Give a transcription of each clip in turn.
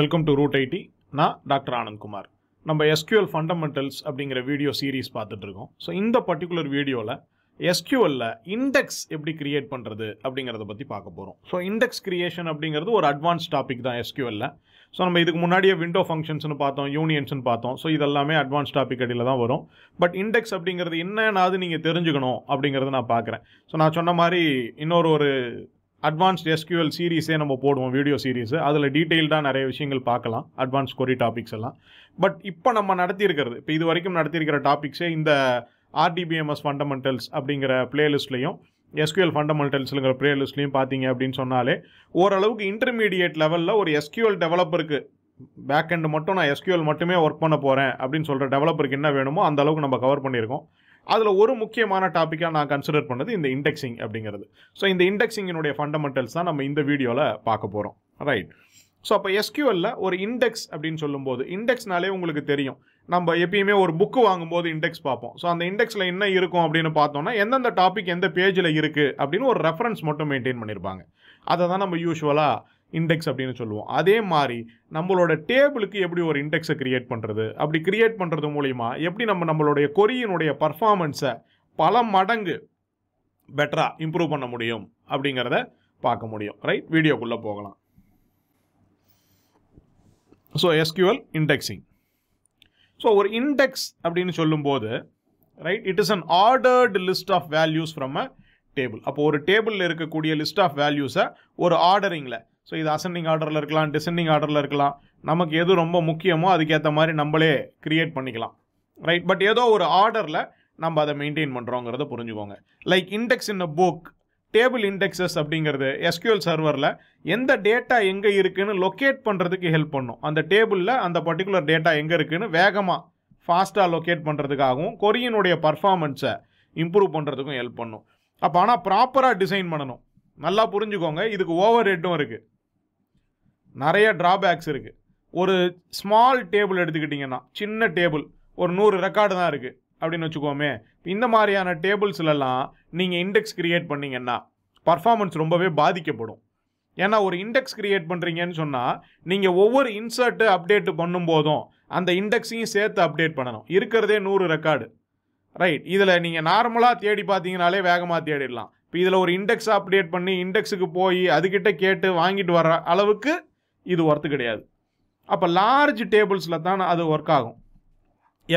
Welcome to ROOT IT. நான் Dr. Anand Kumar. நம்ம SQL Fundamentals அப்படிங்கிற வீடியோ சீரிஸ் பார்த்துட்டு இருக்கோம். ஸோ இந்த பர்டிகுலர் வீடியோவில் SQLல இண்டெக்ஸ் எப்படி கிரியேட் பண்ணுறது அப்படிங்கிறத பற்றி பார்க்க போகிறோம். ஸோ இண்டெக்ஸ் கிரியேஷன் அப்படிங்கிறது ஒரு அட்வான்ஸ் டாபிக் தான் SQLல. ஸோ நம்ம இதுக்கு முன்னாடியே விண்டோ ஃபங்க்ஷன்ஸ்னு பார்த்தோம், யூனியன்ஸ்னு பார்த்தோம். ஸோ இதெல்லாமே அட்வான்ஸ் டாபிக் அடியில் தான் வரும். பட் இண்டெக்ஸ் அப்படிங்கிறது என்னன்னாது நீங்கள் தெரிஞ்சுக்கணும் அப்படிங்கிறத நான் பார்க்குறேன். ஸோ நான் சொன்ன மாதிரி இன்னொரு அட்வான்ஸ்ட் எஸ்கியூஎல் சீரீஸே நம்ம போடுவோம், வீடியோ சீரீஸு. அதில் டீட்டெயில்டாக நிறைய விஷயங்கள் பார்க்கலாம், அட்வான்ஸ் கொரி டாபிக்ஸ் எல்லாம். பட் இப்போ நம்ம நடத்தியிருக்கிறது, இப்போ இது வரைக்கும் நடத்தியிருக்கிற டாபிக்ஸே இந்த ஆர்டிபிஎம்எஸ் ஃபண்டமெண்டல்ஸ் அப்படிங்கிற பிளேலிஸ்ட்லையும் எஸ்கியூஎல் ஃபண்டமெண்டல்ஸுங்கிற பிளேலிஸ்ட்லையும் பார்த்தீங்க அப்படின்னு சொன்னாலே ஓரளவுக்கு இன்டர்மீடியேட் லெவலில் ஒரு எஸ்கியூஎல் டெவலப்பருக்கு, பேக் எண்டு மட்டும் நான் எஸ்கியூஎல் மட்டுமே ஒர்க் பண்ண போகிறேன் அப்படின்னு சொல்கிற டெவலப்பருக்கு என்ன வேணுமோ அந்த அளவுக்கு நம்ம கவர் பண்ணியிருக்கோம். அதில் ஒரு முக்கியமான டாப்பிக்காக நான் கன்சிடர் பண்ணது இந்த இண்டெக்ஸிங் அப்படிங்கிறது. ஸோ இந்த இண்டெக்ஸிங்கினுடைய ஃபண்டமெண்டல்ஸ் தான் நம்ம இந்த வீடியோவில் பார்க்க போகிறோம், ரைட்? ஸோ அப்போ எஸ்கியூஎல்லில் ஒரு இண்டெக்ஸ் அப்படின்னு சொல்லும்போது, இண்டெக்ஸ்னாலே உங்களுக்கு தெரியும், நம்ம எப்பயுமே ஒரு புக்கு வாங்கும்போது இண்டெக்ஸ் பார்ப்போம். ஸோ அந்த இண்டெக்ஸில் என்ன இருக்கும் அப்படின்னு பார்த்தோம்னா, எந்தெந்த டாபிக் எந்த பேஜில் இருக்குது அப்படின்னு ஒரு ரெஃபரன்ஸ் மட்டும் மெயின்டைன் பண்ணியிருப்பாங்க. அதை தான் நம்ம யூஸ்வலாக இண்டெக்ஸ் அப்படின்னு சொல்லுவோம். அதே மாதிரி நம்மளோட டேபிளுக்கு எப்படி ஒரு இண்டெக்ஸை கிரியேட் பண்ணுறது, அப்படி கிரியேட் பண்ணுறது மூலிமா எப்படி நம்மளுடைய கொரியனுடைய பர்ஃபார்மன்ஸை பல மடங்கு பெட்டராக இம்ப்ரூவ் பண்ண முடியும் அப்படிங்கிறத பார்க்க முடியும், ரைட்? வீடியோக்குள்ளே போகலாம். So SQL indexing. ஸோ ஒரு இண்டெக்ஸ் அப்படின்னு சொல்லும்போது, right, it is an ordered list of values from a table. அப்போ ஒரு டேபிளில் இருக்கக்கூடிய லிஸ்ட் ஆஃப் வேல்யூஸை ஒரு ஆர்டரிங்கில், ஸோ இது அசெண்டிங் ஆர்டரில் இருக்கலாம், டிசெண்டிங் ஆர்டரில் இருக்கலாம், நமக்கு எது ரொம்ப முக்கியமோ அதுக்கேற்ற மாதிரி நம்மளே கிரியேட் பண்ணிக்கலாம், ரைட்? பட் ஏதோ ஒரு ஆர்டரில் நம்ம அதை மெயின்டைன் பண்ணுறோங்கிறத புரிஞ்சுக்கோங்க. Like index in a book, table indexes அப்படிங்கிறது எஸ்கியூஎல் சர்வரில் எந்த டேட்டா எங்கே இருக்குதுன்னு லொக்கேட் பண்ணுறதுக்கு ஹெல்ப் பண்ணும். அந்த டேபிளில் அந்த பர்டிகுலர் டேட்டா எங்கே இருக்குதுன்னு வேகமாக ஃபாஸ்ட்டாக லொக்கேட் பண்ணுறதுக்காகவும் கொரியனுடைய பர்ஃபார்மன்ஸை இம்ப்ரூவ் பண்ணுறதுக்கும் ஹெல்ப் பண்ணும். அப்போ ஆனால் ப்ராப்பராக டிசைன் பண்ணணும். நல்லா புரிஞ்சுக்கோங்க, இதுக்கு ஓவர் ஹெட்டும் இருக்குது, நிறைய ட்ராபேக்ஸ் இருக்குது. ஒரு ஸ்மால் டேபிள் எடுத்துக்கிட்டிங்கன்னா, சின்ன டேபிள், ஒரு 100 ரெக்கார்டு தான் இருக்குது அப்படின்னு வச்சுக்கோமே. இந்த மாதிரியான டேபிள்ஸ்லலாம் நீங்கள் இண்டெக்ஸ் கிரியேட் பண்ணிங்கன்னா பர்ஃபார்மன்ஸ் ரொம்பவே பாதிக்கப்படும். ஏன்னா ஒரு இண்டெக்ஸ் கிரியேட் பண்ணுறீங்கன்னு சொன்னால் நீங்கள் ஒவ்வொரு இன்சர்ட்டு அப்டேட்டு பண்ணும்போதும் அந்த இண்டெக்ஸையும் சேர்த்து அப்டேட் பண்ணணும். இருக்கிறதே 100 ரெக்கார்டு, ரைட்? இதில் நீங்கள் நார்மலாக தேடி பார்த்தீங்கனாலே வேகமாக தேடிடலாம். இப்போ இதில் ஒரு இண்டெக்ஸ் அப்டேட் பண்ணி இண்டெக்ஸுக்கு போய் அதுக்கிட்ட கேட்டு வாங்கிட்டு வர அளவுக்கு இது ஒர்த்து கிடையாது. அப்போ லார்ஜ் டேபிள்ஸில் தான் அது ஒர்க் ஆகும்,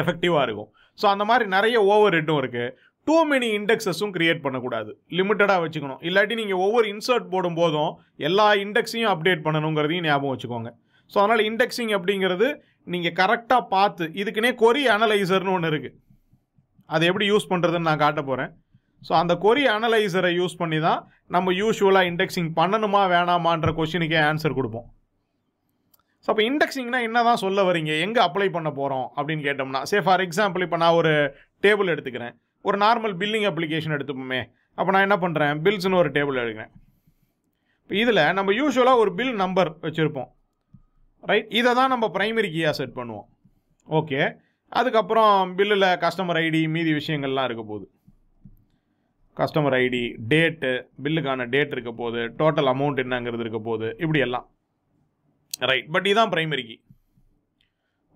எஃபெக்டிவாக இருக்கும். ஸோ அந்த மாதிரி நிறைய ஓவர் ஹெட்டும் இருக்குது. டூ மெனி இண்டெக்ஸஸும் க்ரியேட் பண்ணக்கூடாது, லிமிட்டடாக வச்சுக்கணும். இல்லாட்டி நீங்கள் ஒவ்வொரு இன்சர்ட் போடும் போதும் எல்லா இண்டெக்ஸையும் அப்டேட் பண்ணணுங்கிறதையும் ஞாபகம் வச்சுக்கோங்க. ஸோ அதனால் இண்டெக்ஸிங் அப்படிங்கிறது நீங்கள் கரெக்டாக பார்த்து, இதுக்குன்னே கொரி அனலைசர்னு ஒன்று இருக்குது, அதை எப்படி யூஸ் பண்ணுறதுன்னு நான் காட்ட போகிறேன். ஸோ அந்த கொரி அனலைசரை யூஸ் பண்ணி தான் நம்ம யூஸ்வலாக இண்டெக்ஸிங் பண்ணணுமா வேணாமான்ற கொஸ்டினுக்கே ஆன்சர் கொடுப்போம். ஸோ அப்போ இண்டெக்ஸிங்னா என்ன தான் சொல்ல வரீங்க, எங்கே அப்ளை பண்ண போகிறோம் அப்படின்னு கேட்டோம்னா, சே ஃபார் எக்ஸாம்பிள் இப்போ நான் ஒரு டேபிள் எடுத்துக்கிறேன், ஒரு நார்மல் பில்லிங் அப்ளிகேஷன் எடுத்துப்போமே. அப்போ நான் என்ன பண்ணுறேன், பில்ஸ்னு ஒரு டேபிள் எடுக்கிறேன். இப்போ இதில் நம்ம யூஸ்வலாக ஒரு பில் நம்பர் வச்சுருப்போம், ரைட்? இதை தான் நம்ம ப்ரைமரி கீயாக செட் பண்ணுவோம், ஓகே? அதுக்கப்புறம் பில்லில் கஸ்டமர் ஐடி, மீதி விஷயங்கள்லாம் இருக்க போகுது. கஸ்டமர் ஐடி, டேட்டு, பில்லுக்கான டேட் இருக்க போகுது, டோட்டல் அமௌண்ட் என்னங்கிறது இருக்க போகுது, இப்படி எல்லாம், ரைட்? பட் இதுதான் ப்ரைமரி கீ,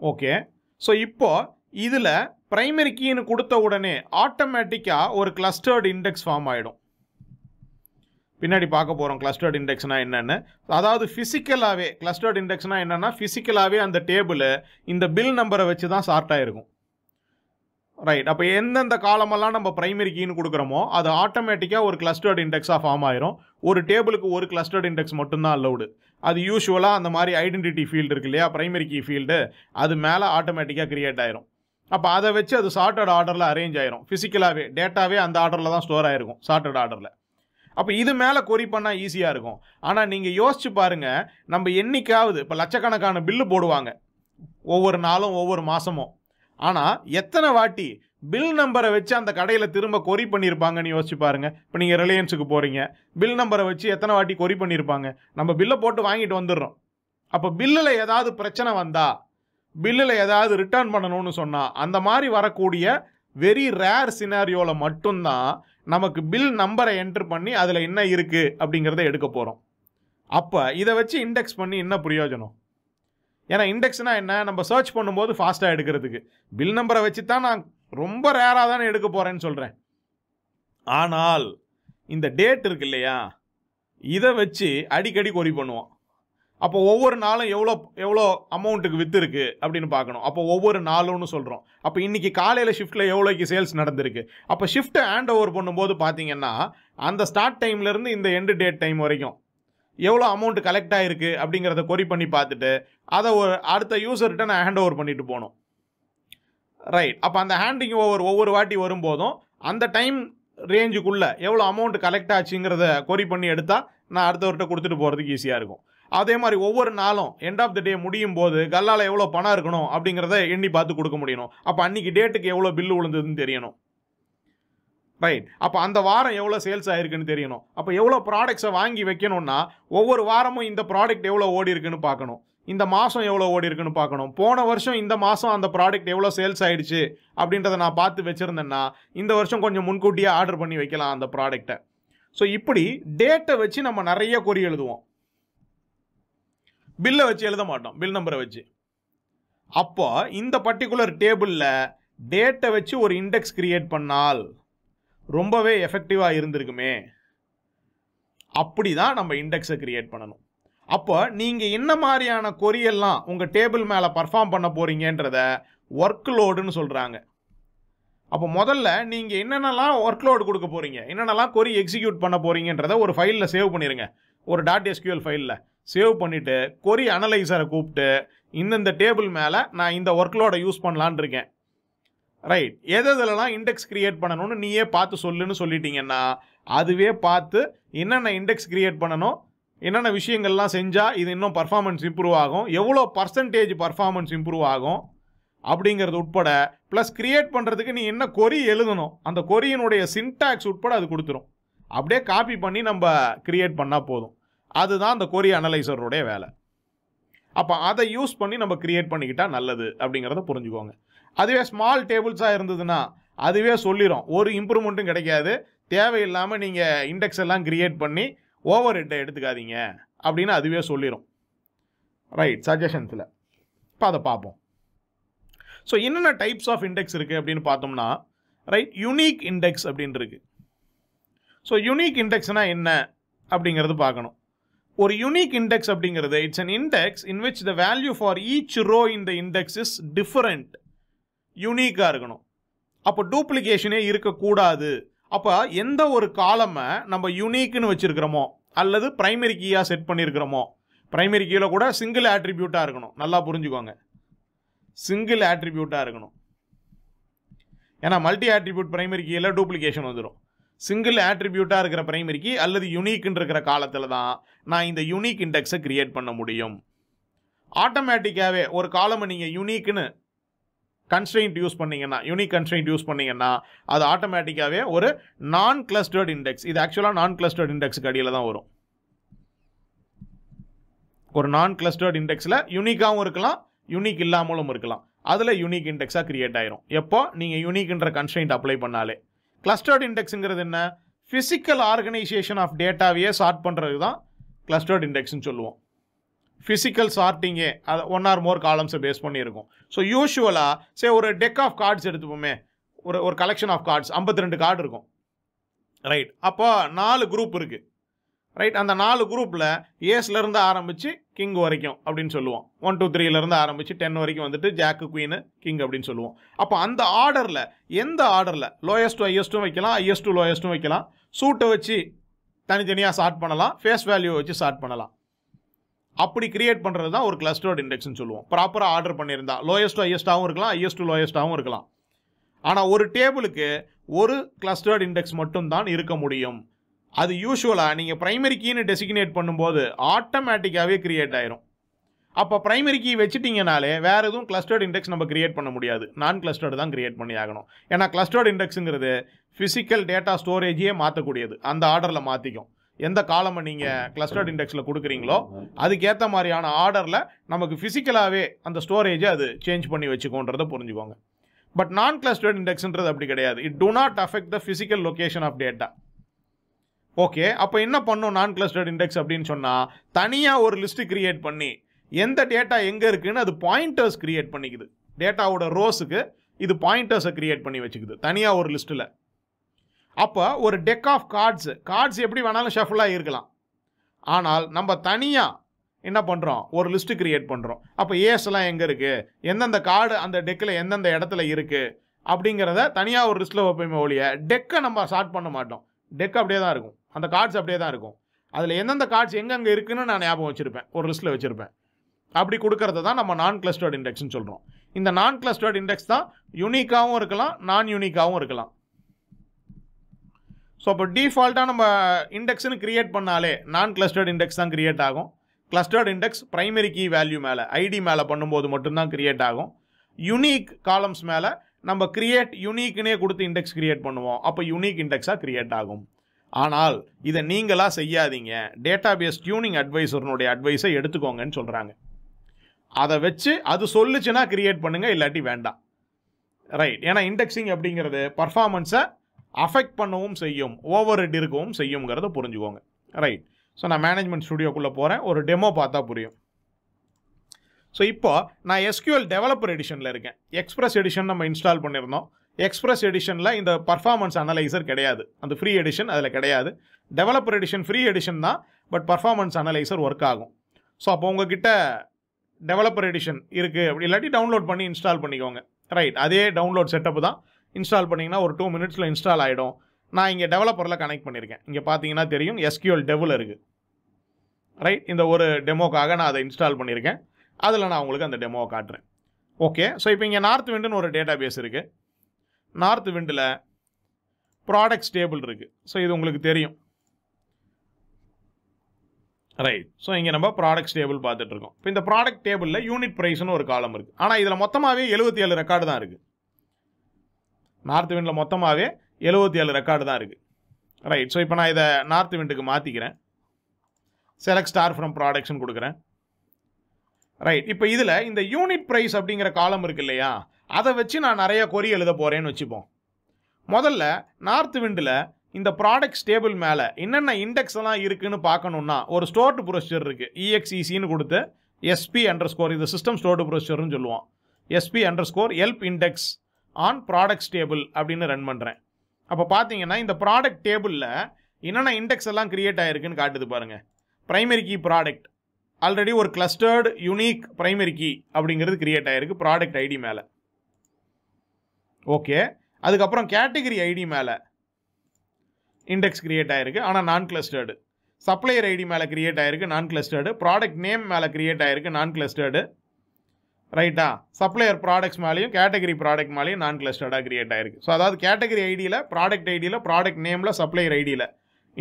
ஓகே? ஸோ இப்போது இதில் ப்ரைமரி கீன்னு கொடுத்த உடனே ஆட்டோமேட்டிக்காக ஒரு கிளஸ்டர்டு இண்டெக்ஸ் ஃபார்ம் ஆகிடும். பின்னாடி பார்க்க போகிறோம் கிளஸ்டர்டு இண்டெக்ஸ்னால் என்னென்னு. அதாவது ஃபிசிக்கலாகவே கிளஸ்டர்டு இண்டெக்ஸ்னால் என்னென்னா, ஃபிசிக்கலாகவே அந்த டேபிள் இந்த பில் நம்பரை வச்சு தான் சார்ட்டாக இருக்கும், ரைட்? அப்போ எந்தெந்த காலமெல்லாம் நம்ம ப்ரைமரி கீன்னு கொடுக்குறோமோ அது ஆட்டோமேட்டிக்காக ஒரு கிளஸ்டர்டு இண்டெக்ஸாக ஃபார்ம் ஆயிரும். ஒரு டேபிளுக்கு ஒரு கிளஸ்டர்டு இண்டெக்ஸ் மட்டும்தான் அலவுடு. அது யூஸ்வலாக அந்த மாதிரி ஐடென்டிட்டி ஃபீல்டு இருக்கு இல்லையா, ப்ரைமரி கீ ஃபீல்டு, அது மேலே ஆட்டோமேட்டிக்காக க்ரியேட் ஆயிரும். அப்போ அதை வச்சு அது சார்ட்டட் ஆர்டரில் அரேஞ்ச் ஆயிரும். ஃபிசிக்கலாகவே டேட்டாவே அந்த ஆர்டரில் தான் ஸ்டோர் ஆயிருக்கும், சார்ட்டட் ஆர்டரில். அப்போ இது மேலே கொரி பண்ணால் ஈஸியாக இருக்கும். ஆனால் நீங்கள் யோசிச்சு பாருங்கள், நம்ம என்றைக்காவது இப்போ லட்சக்கணக்கான பில்லு போடுவாங்க ஒவ்வொரு நாளும் ஒவ்வொரு மாதமும், ஆனால் எத்தனை வாட்டி பில் நம்பரை வச்சு அந்த கடையில் திரும்ப கொரி பண்ணியிருப்பாங்கன்னு யோசிச்சு பாருங்கள். இப்போ நீங்கள் ரிலையன்ஸுக்கு போகிறீங்க, பில் நம்பரை வச்சு எத்தனை வாட்டி கொரி பண்ணியிருப்பாங்க? நம்ம பில்லை போட்டு வாங்கிட்டு வந்துடுறோம். அப்போ பில்லில் ஏதாவது பிரச்சனை வந்தால், பில்லில் ஏதாவது ரிட்டர்ன் பண்ணணும்னு சொன்னால், அந்த மாதிரி வரக்கூடிய வெரி ரேர் சினாரியோவில் மட்டும்தான் நமக்கு பில் நம்பரை என்ட்ரு பண்ணி அதில் என்ன இருக்குது அப்படிங்கிறத எடுக்க போகிறோம். அப்போ இதை வச்சு இண்டெக்ஸ் பண்ணி என்ன பிரயோஜனம்? ஏனா இண்டெக்ஸ் என்ன நம்ம சர்ச் பண்ணும்போது ஃபாஸ்டா எடுக்கிறதுக்கு பில் நம்பரை வச்சு தான் நான் ரொம்ப ரேரா தான் எடுக்க போறேன்னு சொல்றேன். ஆனால் இந்த டேட் இருக்கு இல்லையா, இதை வச்சு அடிக்கடி கொரி பண்ணுவோம். அப்போ ஒவ்வொரு நாளும் எவ்வளோ அமௌண்ட்டுக்கு வித்து இருக்கு அப்படின்னு பார்க்கணும். அப்போ ஒவ்வொரு நாளும்னு சொல்கிறோம். அப்போ இன்னைக்கு காலையில் ஷிஃப்ட்டில் எவ்வளோக்கு சேல்ஸ் நடந்திருக்கு, அப்போ ஷிஃப்ட்டை ஹேண்ட் ஓவர் பண்ணும்போது பார்த்தீங்கன்னா அந்த ஸ்டார்ட் டைம்லேருந்து இந்த எண்டு டேட் டைம் வரைக்கும் எவ்வளோ அமௌண்ட் கலெக்ட் ஆகிருக்கு அப்படிங்கிறத கொரி பண்ணி பார்த்துட்டு அதை ஒரு அடுத்த யூசர்கிட்ட நான் ஹேண்ட் ஓவர் பண்ணிட்டு போகணும். ரைட். அப்போ அந்த ஹேண்டிங் ஓவர் ஒவ்வொரு வாட்டி வரும்போதும் அந்த டைம் ரேஞ்சுக்குள்ளே எவ்வளோ அமௌண்ட் கலெக்ட் ஆச்சுங்கிறத கொரி பண்ணி எடுத்தால் நான் அடுத்தவர்கிட்ட கொடுத்துட்டு போகிறதுக்கு ஈஸியாக இருக்கும். அதே மாதிரி ஒவ்வொரு நாளும் எண்ட் ஆஃப் த டே முடியும் போது கல்லால் எவ்வளோ பணம் இருக்கணும் அப்படிங்கிறத எண்ணி பார்த்து கொடுக்க முடியணும். அப்போ அன்றைக்கி டேட்டுக்கு எவ்வளோ பில்லு விழுந்ததுன்னு தெரியணும். ரைட். அப்போ அந்த வாரம் எவ்வளோ சேல்ஸ் ஆகிருக்குன்னு தெரியணும். அப்போ எவ்வளோ ப்ராடக்ட்ஸை வாங்கி வைக்கணும்னா ஒவ்வொரு வாரமும் இந்த ப்ராடக்ட் எவ்வளோ ஓடி இருக்குன்னு பார்க்கணும், இந்த மாதம் எவ்வளோ ஓடி இருக்குன்னு பார்க்கணும், போன வருஷம் இந்த மாதம் அந்த ப்ராடக்ட் எவ்வளோ சேல்ஸ் ஆகிடுச்சு அப்படின்றத நான் பார்த்து வச்சுருந்தேன்னா இந்த வருஷம் கொஞ்சம் முன்கூட்டியே ஆர்டர் பண்ணி வைக்கலாம் அந்த ப்ராடக்டை. ஸோ இப்படி டேட்டை வச்சு நம்ம நிறைய கொரி எழுதுவோம். பில்லை வச்சு எழுத மாட்டோம், பில் நம்பரை வச்சு. அப்போ இந்த பர்டிகுலர் டேபிளில் டேட்டை வச்சு ஒரு இண்டெக்ஸ் கிரியேட் பண்ணால் ரொம்பவே எஃபெக்டிவாக இருந்திருக்குமே. அப்படி தான் நம்ம இண்டெக்ஸை கிரியேட் பண்ணணும். அப்போ நீங்கள் என்ன மாதிரியான கொரியெல்லாம் உங்கள் டேபிள் மேலே பர்ஃபார்ம் பண்ண போகிறீங்கன்றத ஒர்க் லோடுன்னு சொல்கிறாங்க. அப்போ முதல்ல நீங்கள் என்னென்னலாம் ஒர்க் லோடு கொடுக்க போகிறீங்க, என்னென்னலாம் கொரி எக்ஸிக்யூட் பண்ண போகிறீங்கன்றத ஒரு ஃபைலில் சேவ் பண்ணிடுங்க. ஒரு .sql ஃபைலில் சேவ் பண்ணிவிட்டு கொரி அனலைசரை கூப்பிட்டு இந்தந்த டேபிள் மேலே நான் இந்த ஒர்க்லோடை யூஸ் பண்ணலான் இருக்கேன். ரைட். எதெல்லாம் இண்டெக்ஸ் கிரியேட் பண்ணணும்னு நீயே பார்த்து சொல்லுன்னு சொல்லிட்டீங்கன்னா அதுவே பார்த்து என்னென்ன இண்டெக்ஸ் கிரியேட் பண்ணணும், என்னென்ன விஷயங்கள்லாம் செஞ்சால் இது இன்னும் பர்ஃபார்மன்ஸ் இம்ப்ரூவ் ஆகும், எவ்வளோ பர்சன்டேஜ் பர்ஃபார்மன்ஸ் இம்ப்ரூவ் ஆகும் அப்படிங்கிறது உட்பட, ப்ளஸ் கிரியேட் பண்ணுறதுக்கு நீ என்ன கொரி எழுதணும் அந்த கொரியினுடைய சின்டாக்ஸ் உட்பட அது கொடுத்துரும். அப்படியே காப்பி பண்ணி நம்ம கிரியேட் பண்ணால் போதும். அதுதான் அந்த கொரி அனலைசருடைய வேலை. அப்போ அதை யூஸ் பண்ணி நம்ம கிரியேட் பண்ணிக்கிட்டால் நல்லது அப்படிங்கிறத புரிஞ்சுக்கோங்க. அதுவே ஸ்மால் டேபிள்ஸாக இருந்ததுன்னா அதுவே சொல்லிடும், ஒரு இம்ப்ரூவ்மெண்ட்டும் கிடைக்காது, தேவையில்லாமல் நீங்கள் இண்டெக்ஸ் எல்லாம் கிரியேட் பண்ணி ஓவர் ஹெட்டை எடுத்துக்காதீங்க அப்படின்னு அதுவே சொல்லிடும். ரைட். சஜஷன்ஸில் இப்போ அதை பார்ப்போம். ஸோ என்னென்ன டைப்ஸ் ஆஃப் இண்டெக்ஸ் இருக்குது அப்படின்னு பார்த்தோம்னா, ரைட், யூனிக் இண்டெக்ஸ் அப்படின்னு இருக்குது. ஸோ யூனிக் இண்டெக்ஸ்னால் என்ன அப்படிங்கிறது பார்க்கணும். ஒரு யூனிக் இண்டெக்ஸ் அப்படிங்கிறது it's an index in which the value for each row in the index is different. யூனிக்காக இருக்கணும். அப்போ டூப்ளிகேஷனே இருக்கக்கூடாது. அப்போ எந்த ஒரு காலமை நம்ம யூனிக்னு வச்சுருக்கிறோமோ அல்லது ப்ரைமரி கீயாக செட் பண்ணியிருக்கிறோமோ, ப்ரைமரி கீயில் கூட சிங்கிள் ஆட்ரிபியூட்டாக இருக்கணும். நல்லா புரிஞ்சுக்கோங்க, சிங்கிள் ஆட்ரிபியூட்டாக இருக்கணும். ஏன்னா மல்டி ஆட்ரிபியூட் ப்ரைமரி கீயில் டூப்ளிகேஷன் வந்துடும். சிங்கிள் ஆட்ரிபியூட்டாக இருக்கிற ப்ரைமரிக்கு அல்லது யூனிக்னு இருக்கிற காலத்தில் தான் நான் இந்த யூனிக் இண்டெக்ஸை கிரியேட் பண்ண முடியும். ஆட்டோமேட்டிக்காகவே ஒரு காலமை நீங்கள் யூனிக்னு கன்ஸ்ட்ரெயின்ட் யூஸ் பண்ணிங்கன்னா, யூனிக் கன்ஸ்ட்ரெயின்ட் யூஸ் பண்ணிங்கன்னா அது ஆட்டோமேட்டிக்காகவே ஒரு நான் கிளஸ்டர்ட் இண்டெக்ஸ். இது ஆக்சுவலாக நான் கிளஸ்டர்ட் இண்டெக்ஸுக்கு அடியில் தான் வரும். ஒரு நான் கிளஸ்டர்ட் இண்டெக்ஸில் யூனிக்காகவும் இருக்கலாம், யூனிக் இல்லாமலும் இருக்கலாம். அதில் யூனிக் இண்டெக்ஸாக கிரியேட் ஆயிரும் எப்போ நீங்கள் யூனிக்ன்ற கன்ஸ்ட்ரெயின்ட் அப்ளை பண்ணாலே. கிளஸ்டர்ட் இண்டெக்ஸுங்கிறது என்ன, ஃபிசிக்கல் ஆர்கனைசேஷன் ஆஃப் டேட்டாவையே சார்ட் பண்ணுறது தான் கிளஸ்டர்ட் இண்டெக்ஸ்னு சொல்லுவோம். ஃபிசிக்கல் சார்ட்டிங்கே அது ஒன் ஆர் மோர் காலம்ஸை பேஸ் பண்ணியிருக்கும். ஸோ யூஷுவலாக சே ஒரு டெக் ஆஃப் கார்ட்ஸ் எடுத்துப்போமே, ஒரு கலெக்ஷன் ஆஃப் கார்ட்ஸ் 52 கார்டு இருக்கும். ரைட். அப்போ 4 குரூப் இருக்குது. ரைட். அந்த 4 குரூப்பில் ஏஸ்லேருந்து ஆரம்பித்து கிங் வரைக்கும் அப்படின்னு சொல்லுவோம். 1 2 3லேருந்து ஆரம்பித்து 10 வரைக்கும் வந்துட்டு ஜாக்கு குவீனு கிங் அப்படின்னு சொல்லுவோம். அப்போ அந்த ஆர்டரில் எந்த ஆர்டரில் லோயஸ்ட் டு ஹையஸ்ட்டும் வைக்கலாம், ஹையஸ்ட் டு லோயஸ்ட்டும் வைக்கலாம், சூட்டை வச்சு தனித்தனியாக சார்ட் பண்ணலாம், ஃபேஸ் வேல்யூவை வச்சு சார்ட் பண்ணலாம். அப்படி கிரியேட் பண்ணுறது தான் ஒரு கிளஸ்டர்ட் இண்டெக்ஸ்னு சொல்லுவோம். ப்ராப்பராக ஆர்டர் பண்ணியிருந்தா லோயஸ்ட் டு ஹையஸ்ட்டாகவும் இருக்கலாம், ஹையஸ்ட் டு லோயஸ்ட்டாகவும் இருக்கலாம். ஆனால் ஒரு டேபிளுக்கு ஒரு கிளஸ்டர்ட் இண்டெக்ஸ் மட்டும்தான் இருக்க முடியும். அது யூஷுவலாக நீங்கள் ப்ரைமரி கீன்னு டெசிக்னேட் பண்ணும்போது ஆட்டோமேட்டிக்காகவே கிரியேட் ஆயிரும். அப்போ ப்ரைமரி கீ வச்சுட்டிங்கனாலே வேறு எதுவும் கிளஸ்டர்ட் இண்டெக்ஸ் நம்ம கிரியேட் பண்ண முடியாது. நான் கிளஸ்டர்டு தான் கிரியேட் பண்ணி ஆகணும். ஏன்னா கிளஸ்டர்ட் இண்டெக்ஸுங்கிறது ஃபிசிக்கல் டேட்டா ஸ்டோரேஜையே மாற்றக்கூடியது, அந்த ஆர்டரில் மாற்றிக்கும். எந்த காலமை நீங்கள் கிளஸ்டர்ட் இண்டெக்ஸில் கொடுக்குறீங்களோ அதுக்கேற்ற மாதிரியான ஆர்டரில் நமக்கு ஃபிசிக்கலாகவே அந்த ஸ்டோரேஜை அது சேஞ்ச் பண்ணி வச்சுக்கோன்றதை புரிஞ்சுக்கோங்க. பட் நான் கிளஸ்டர்ட் இண்டெக்ஸுன்றது அப்படி கிடையாது. It do not affect the physical location of data. Okay. அப்போ என்ன பண்ணும் நான் கிளஸ்டர்ட் இண்டெக்ஸ் அப்படின்னு சொன்னால், தனியாக ஒரு லிஸ்ட்டு கிரியேட் பண்ணி எந்த டேட்டா எங்க இருக்குன்னு அது பாயிண்டர்ஸ் கிரியேட் பண்ணிக்குது. டேட்டாவோட ரோஸுக்கு இது பாயிண்டர்ஸை கிரியேட் பண்ணி வச்சுக்குது தனியாக ஒரு லிஸ்ட்டில். அப்போ ஒரு டெக் ஆஃப் கார்ட்ஸ், கார்ட்ஸ் எப்படி வேணாலும் ஷஃபுலாக இருக்கலாம், ஆனால் நம்ம தனியாக என்ன பண்ணுறோம், ஒரு லிஸ்ட்டு கிரியேட் பண்ணுறோம். அப்போ ஏஸ்லாம் எங்கே இருக்குது, எந்தெந்த கார்டு அந்த டெக்கில் எந்தெந்த இடத்துல இருக்குது அப்படிங்கிறத தனியாக ஒரு லிஸ்ட்டில் வைப்போமே ஒழிய டெக்கை நம்ம ஷார்ட் பண்ண மாட்டோம். டெக் அப்படியே தான் இருக்கும், அந்த கார்ட்ஸ் அப்படியே தான் இருக்கும். அதில் எந்தெந்த கார்ட்ஸ் எங்கெங்கே இருக்குதுன்னு நான் ஞாபகம் வச்சுருப்பேன், ஒரு லிஸ்ட்டில் வச்சுருப்பேன். அப்படி கொடுக்கறது தான் நம்ம நான் கிளஸ்டர்ட் இண்டெக்ஸ்ன்னு சொல்கிறோம். இந்த நான் கிளஸ்டர்ட் இண்டெக்ஸ் தான் யூனிக்காகவும் இருக்கலாம், நான் யூனிக்காகவும் இருக்கலாம். ஸோ அப்போ டிஃபால்ட்டாக நம்ம இண்டெக்ஸ்ன்னு கிரியேட் பண்ணாலே நான் கிளஸ்டர்ட் இண்டெக்ஸ் தான் கிரியேட் ஆகும். Clustered index primary key value மேலே ஐடி மேலே பண்ணும்போது மட்டும்தான் கிரியேட் ஆகும். யூனிக் காலம்ஸ் மேலே நம்ம கிரியேட் யூனிக்னே கொடுத்து இண்டெக்ஸ் கிரியேட் பண்ணுவோம், அப்போ யூனிக் இண்டெக்ஸாக கிரியேட் ஆகும். ஆனால் இதை நீங்களாக செய்யாதீங்க, டேட்டாபேஸ் டியூனிங் அட்வைசர்னுடைய அட்வைஸை எடுத்துக்கோங்கன்னு சொல்கிறாங்க. அதை வச்சு அது சொல்லுச்சுன்னா கிரியேட் பண்ணுங்கள், இல்லாட்டி வேண்டாம். ரைட், ஏன்னா இண்டெக்ஸிங் அப்படிங்கிறது பர்ஃபார்மன்ஸை அஃபெக்ட் பண்ணவும் செய்யும், ஓவர் ஹெட் இருக்கவும் செய்யுங்கிறத புரிஞ்சுக்கோங்க. ரைட், ஸோ நான் மேனேஜ்மெண்ட் ஸ்டுடியோக்குள்ளே போகிறேன், ஒரு டெமோ பார்த்தா புரியும். ஸோ இப்போ நான் SQL டெவலப்பர் எடிஷனில் இருக்கேன். எக்ஸ்பிரஸ் எடிஷன் நம்ம இன்ஸ்டால் பண்ணியிருந்தோம். எக்ஸ்பிரஸ் எடிஷனில் இந்த பர்ஃபார்மன்ஸ் அனலைசர் கிடையாது, அந்த ஃப்ரீ எடிஷன் அதில் கிடையாது. டெவலப்பர் எடிஷன் ஃப்ரீ எடிஷன் தான், பட் பர்ஃபார்மன்ஸ் அனலைசர் ஒர்க் ஆகும். ஸோ அப்போ உங்ககிட்ட டெவலப்பர் எடிஷன் இருக்குது அப்படி இல்லாட்டி டவுன்லோட் பண்ணி இன்ஸ்டால் பண்ணிக்கோங்க. ரைட், அதே டவுன்லோட் செட்டப் தான், இன்ஸ்டால் பண்ணிங்கன்னா ஒரு 2 மினிட்ஸில் இன்ஸ்டால் ஆகிடும். நான் இங்கே டெவலப்பரில் கனெக்ட் பண்ணியிருக்கேன், இங்கே பார்த்தீங்கன்னா தெரியும் SQL டெவில் இருக்குது. ரைட், இந்த ஒரு டெமோக்காக நான் அதை இன்ஸ்டால் பண்ணியிருக்கேன், அதில் நான் உங்களுக்கு அந்த டெமோவை காட்டுறேன். ஓகே, ஸோ இப்போ இங்கே நார்த் விண்டுன்னு ஒரு டேட்டா பேஸ் இருக்குது. நார்த் விண்டில் ப்ராடக்ட்ஸ் டேபிள் இருக்குது, ஸோ இது உங்களுக்கு தெரியும். ரைட், ஸோ இங்கே நம்ம ப்ராடக்ட்ஸ் டேபிள் பார்த்துட்ருக்கோம். இப்போ இந்த ப்ராடக்ட் டேபிளில் யூனிட் ப்ரைஸ்னு ஒரு காலம் இருக்குது, ஆனால் இதில் மொத்தமாகவே 77 ரெக்கார்டு தான் இருக்குது. நார்த் விண்டில் மொத்தமாகவே 77 ரெக்கார்டு தான் இருக்குது. ரைட், ஸோ இப்போ நான் இதை நார்த் விண்டுக்கு மாற்றிக்கிறேன், செலக்ட் ஸ்டார் ஃப்ரம் ப்ராடக்ட்ஸ்ன்னு கொடுக்குறேன். ரைட், இப்போ இதில் இந்த யூனிட் ப்ரைஸ் அப்படிங்கிற காலம் இருக்குது இல்லையா, அதை வச்சு நான் நிறைய கொரி எழுத போகிறேன்னு வச்சுப்போம். முதல்ல நார்த் விண்டில் இந்த ப்ராடக்ட்ஸ் டேபிள் மேலே என்னென்ன இண்டெக்ஸ் எல்லாம் இருக்குதுன்னு பார்க்கணுன்னா ஒரு ஸ்டோர்டு ப்ரொசீஜர் இருக்குது, EXECன்னு கொடுத்து sp_, இது சிஸ்டம் ஸ்டோர்டு ப்ரொசீஜர்னு சொல்லுவோம். sp_help index on products table அப்படின்னு ரன் பண்ணுறேன். அப்போ பார்த்தீங்கன்னா இந்த ப்ராடக்ட் டேபிளில் என்னென்ன இண்டெக்ஸ் எல்லாம் கிரியேட் ஆகிருக்குன்னு காட்டுது பாருங்கள். ப்ரைமரி கீ ப்ராடக்ட், ஆல்ரெடி ஒரு கிளஸ்டர்டு யூனிக் ப்ரைமரி கீ அப்படிங்கிறது கிரியேட் ஆகிருக்கு ப்ராடக்ட் ஐடி மேலே. ஓகே, அதுக்கப்புறம் கேட்டகரி ஐடி மேலே இண்டெக்ஸ் கிரியேட் ஆகிருக்கு, ஆனால் நான் கிளஸ்டர்டு. சப்ளையர் ஐடி மேலே கிரியேட் ஆகிருக்கு, நான் கிளஸ்டர்டு. ப்ராடக்ட் நேம் மேலே கிரியேட் ஆகிருக்கு, நான் கிளஸ்டர்டு. ரைட்டா, சப்ளையர் ப்ராடக்ட்ஸ் மேலேயும் கேட்டகரி ப்ராடக்ட் மேலேயும் நான் கிளஸ்டர்டாக கிரியேட் ஆகிருக்கு. ஸோ அதாவது கேட்டகரி ஐடியில், ப்ராடக்ட் ஐடியில், ப்ராடக்ட் நேமில், சப்ளையர் ஐடியில்